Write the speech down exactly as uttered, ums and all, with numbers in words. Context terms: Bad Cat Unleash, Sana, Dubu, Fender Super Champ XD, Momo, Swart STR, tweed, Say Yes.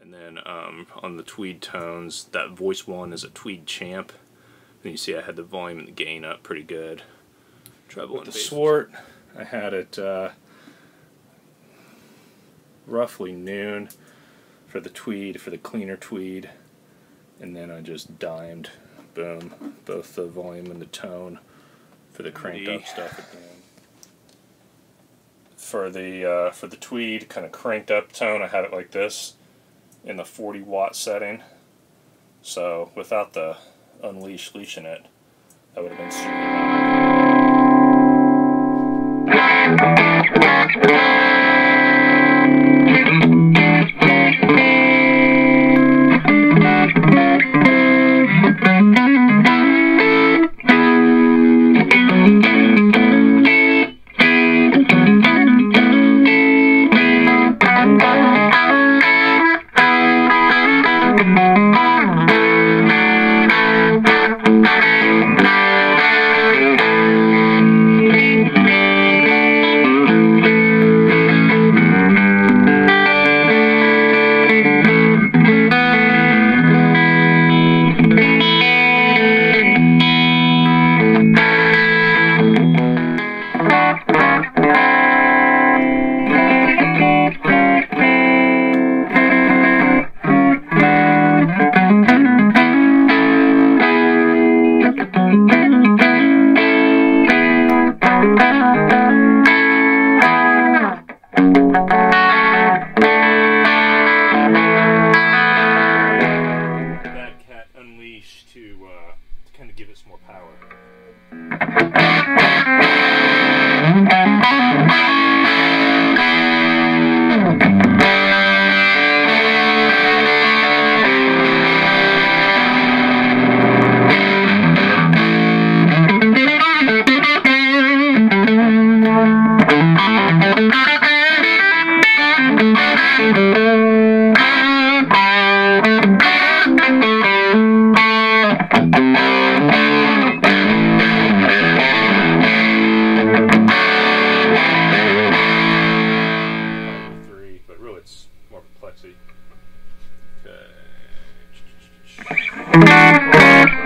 And then um, on the tweed tones, that voice one is a tweed champ. And you see I had the volume and the gain up pretty good. Treble with the Swart, I had it uh, roughly noon for the tweed, for the cleaner tweed. And then I just dimed, boom, both the volume and the tone for the cranked up stuff at the end. For the, uh, for the tweed, kind of cranked up tone, I had it like this in the forty watt setting. So without the unleash leash in it, that would have been super loud. Bad Cat Unleash to, uh, to kind of give it some more power. Okay.